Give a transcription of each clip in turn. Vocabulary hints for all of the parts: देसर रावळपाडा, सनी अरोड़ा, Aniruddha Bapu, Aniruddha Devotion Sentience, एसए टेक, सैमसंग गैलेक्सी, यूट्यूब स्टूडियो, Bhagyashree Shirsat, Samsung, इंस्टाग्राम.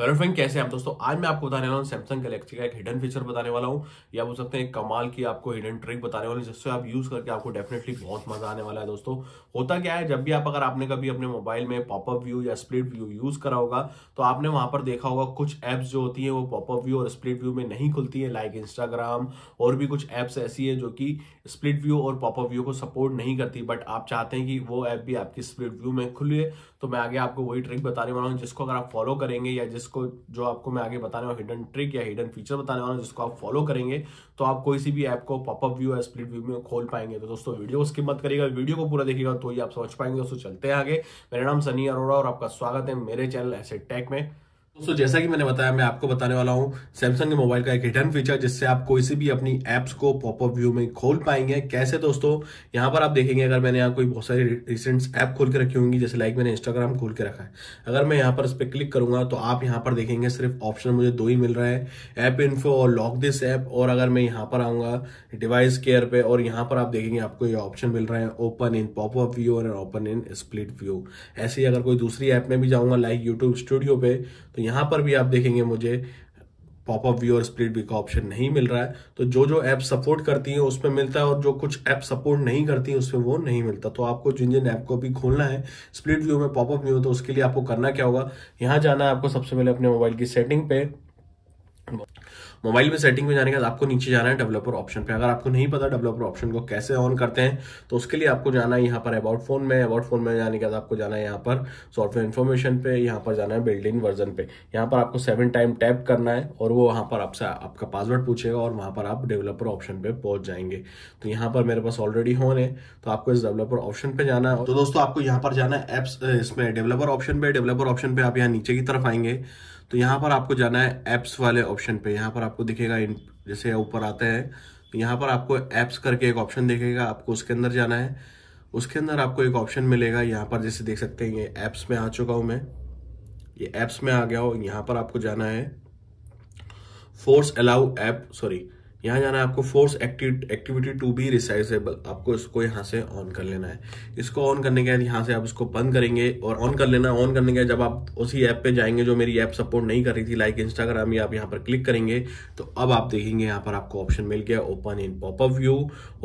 तो hello friend, कैसे हैं आप दोस्तों। आज मैं आपको बताने वाला हूँ सैमसंग गैलेक्सी का एक हिडन फीचर बताने वाला हूँ, या बोल सकते हैं एक कमाल की आपको हिडन ट्रिक बताने वाली, जिससे आप यूज करके आपको डेफिनेटली बहुत मजा आने वाला है। दोस्तों होता क्या है, जब भी आप अगर आपने कभी अपने मोबाइल में पॉपअप व्यू या स्प्लिट व्यू यूज करा होगा तो आपने वहां पर देखा होगा कुछ एप्स जो होती है वो पॉपअप व्यू और स्प्लिट व्यू में नहीं खुलती है। लाइक इंस्टाग्राम और भी कुछ एप्स ऐसी है जो कि स्प्लिट व्यू और पॉपअप व्यू को सपोर्ट नहीं करती, बट आप चाहते हैं कि वो ऐप भी आपकी स्प्लिट व्यू में खुले। तो मैं आगे आपको वही ट्रिक बताने वाला हूँ जिसको अगर आप फॉलो करेंगे, या जिसको जो आपको मैं आगे बताने वाला हिडन ट्रिक या हिडन फीचर बताने वाला हूँ, जिसको आप फॉलो करेंगे तो आप कोई सी भी ऐप को पॉपअप व्यू या स्प्लिट व्यू में खोल पाएंगे। तो दोस्तों वीडियो को स्किप मत करिएगा, वीडियो को पूरा देखिएगा तो ही आप समझ पाएंगे। दोस्तों चलते हैं आगे। मेरा नाम सनी अरोड़ा और आपका स्वागत है मेरे चैनल एसए टेक में। दोस्तों जैसा कि मैंने बताया, मैं आपको बताने वाला हूँ सैमसंग के मोबाइल का एक हिडन फीचर जिससे आप कोई से भी अपनी एप्स को पॉपअप व्यू में खोल पाएंगे। कैसे दोस्तों, यहाँ पर आप देखेंगे, अगर मैंने यहाँ कोई बहुत सारी रिसेंट ऐप खोल के रखी होंगी, जैसे लाइक मैंने इंस्टाग्राम खोल के रखा है, अगर मैं यहाँ पर इस पर क्लिक करूंगा तो आप यहाँ पर देखेंगे सिर्फ ऑप्शन मुझे दो ही मिल रहा है, ऐप इन्फो और लॉक दिस ऐप। और अगर मैं यहाँ पर आऊंगा डिवाइस केयर पे, और यहाँ पर आप देखेंगे आपको ये ऑप्शन मिल रहा है ओपन इन पॉपअप व्यू और ओपन इन स्प्लिट व्यू। ऐसे ही अगर कोई दूसरी ऐप में भी जाऊँगा लाइक यूट्यूब स्टूडियो पे, तो यहाँ पर भी आप देखेंगे मुझे पॉपअप व्यू और स्प्लिट व्यू का ऑप्शन नहीं मिल रहा है। तो जो ऐप सपोर्ट करती है उसमें मिलता है, और जो कुछ ऐप सपोर्ट नहीं करती है उसमें वो नहीं मिलता। तो आपको जिन ऐप को भी खोलना है स्प्लिट व्यू में, पॉपअप व्यू, तो उसके लिए आपको करना क्या होगा, यहाँ जाना है आपको सबसे पहले अपने मोबाइल की सेटिंग पे। मोबाइल में सेटिंग में जाने के बाद आपको नीचे जाना है डेवलपर ऑप्शन पे। अगर आपको नहीं पता डेवलपर ऑप्शन को कैसे ऑन करते हैं तो उसके लिए आपको जाना है यहाँ पर अबाउट फोन में जाने के बाद आपको जाना है यहाँ पर सॉफ्टवेयर इन्फॉर्मेशन पे, यहाँ पर जाना है बिल्ड इन वर्जन पे। यहाँ पर आपको 7 टाइम टैप करना है और वो वहाँ पर आपसे आपका पासवर्ड पूछेगा और वहाँ पर आप डेवलपर ऑप्शन पे पहुंच जाएंगे। तो यहाँ पर मेरे पास ऑलरेडी होन है, तो आपको इस डेवलपर ऑप्शन पे जाना है। तो दोस्तों आपको यहाँ पर जाना है एप्स, इसमें डेवलपर ऑप्शन पे आप यहाँ नीचे की तरफ आएंगे तो यहाँ पर आपको जाना है ऐप्स वाले ऑप्शन पे। यहाँ पर आपको दिखेगा जैसे ऊपर आते हैं तो यहाँ पर आपको ऐप्स करके एक ऑप्शन दिखेगा, आपको उसके अंदर जाना है। उसके अंदर आपको एक ऑप्शन मिलेगा, यहाँ पर जैसे देख सकते हैं ये ऐप्स में आ चुका हूँ मैं, ये ऐप्स में आ गया हूँ। यहाँ पर आपको जाना है यहाँ जाना है आपको force activity to be resizable, आपको इसको यहाँ से ऑन कर लेना है। इसको ऑन करने के बाद यहाँ से आप इसको बंद करेंगे और ऑन कर लेना। ऑन करने के बाद जब आप उसी ऐप पे जाएंगे जो मेरी ऐप सपोर्ट नहीं कर रही थी लाइक इंस्टाग्राम, या आप यहाँ पर क्लिक करेंगे तो अब आप देखेंगे यहाँ पर आपको ऑप्शन मिल गया ओपन इन पॉपअप व्यू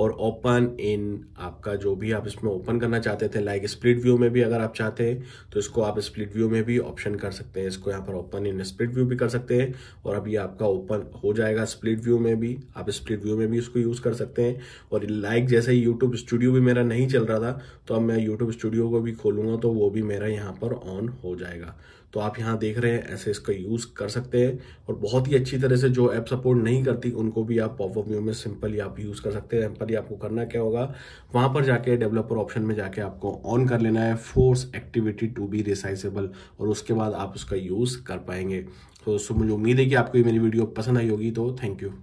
और ओपन इन आपका जो भी आप इसमें ओपन करना चाहते थे। लाइक स्प्लिट व्यू में भी अगर आप चाहते हैं तो इसको आप स्प्लिट व्यू में भी ऑप्शन कर सकते हैं, इसको यहाँ पर ओपन इन स्प्लिट व्यू भी कर सकते हैं। और अब ये आपका ओपन हो जाएगा, स्प्लिट व्यू में भी आप स्प्लिट व्यू में भी इसको यूज कर सकते हैं। और लाइक जैसे ही यूट्यूब स्टूडियो भी मेरा नहीं चल रहा था तो अब मैं यूट्यूब स्टूडियो को भी खोलूंगा तो वो भी मेरा यहाँ पर ऑन हो जाएगा। तो आप यहाँ देख रहे हैं ऐसे इसका यूज कर सकते हैं, और बहुत ही अच्छी तरह से जो ऐप सपोर्ट नहीं करती उनको भी आप पॉपअप व्यू में सिंपली आप यूज कर सकते हैं। सिंपली आपको करना क्या होगा, वहां पर जाके डेवलपर ऑप्शन में जाके आपको ऑन कर लेना है force activity to be resizable, और उसके बाद आप उसका यूज कर पाएंगे। तो मुझे उम्मीद है कि आपको मेरी वीडियो पसंद आई होगी, तो थैंक यू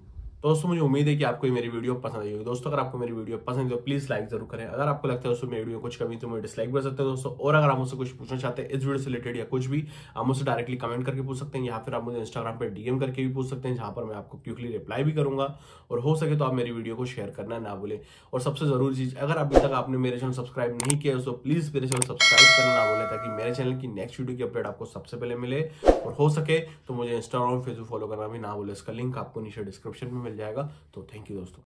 दोस्तों। मुझे उम्मीद है कि आपको मेरी वीडियो पसंद आई होगी। दोस्तों अगर आपको मेरी वीडियो पसंद है तो प्लीज लाइक जरूर करें। अगर आपको लगता है दोस्तों मेरी वीडियो कुछ कमी तो मुझे डिसलाइक कर सकते हैं दोस्तों। और अगर आप मुझसे कुछ पूछना चाहते हैं इस वीडियो से रिलेटेड या कुछ भी, आप मुझसे डायरेक्टली कमेंट करके पूछ सकते हैं, या फिर आप मुझे इंस्टाग्राम पर डीएम करके भी पूछ सकते हैं, जहां पर मैं आपको क्विकली रिप्लाई भी करूंगा। और हो सके तो आप मेरी वीडियो को शेयर करना ना भूलें। और सबसे जरूरी चीज, अगर अभी तक आपने मेरे चैनल सब्सक्राइब नहीं किया है तो प्लीज मेरे चैनल सब्सक्राइब करना ना भूलें, ताकि मेरे चैनल की नेक्स्ट वीडियो की अपडेट आपको सबसे पहले मिले। और हो सके तो मुझे इंस्टाग्राम और फेसबुक फॉलो करना भी ना भूलें, इसका लिंक आपको नीचे डिस्क्रिप्शन में जाएगा। तो थैंक यू दोस्तों।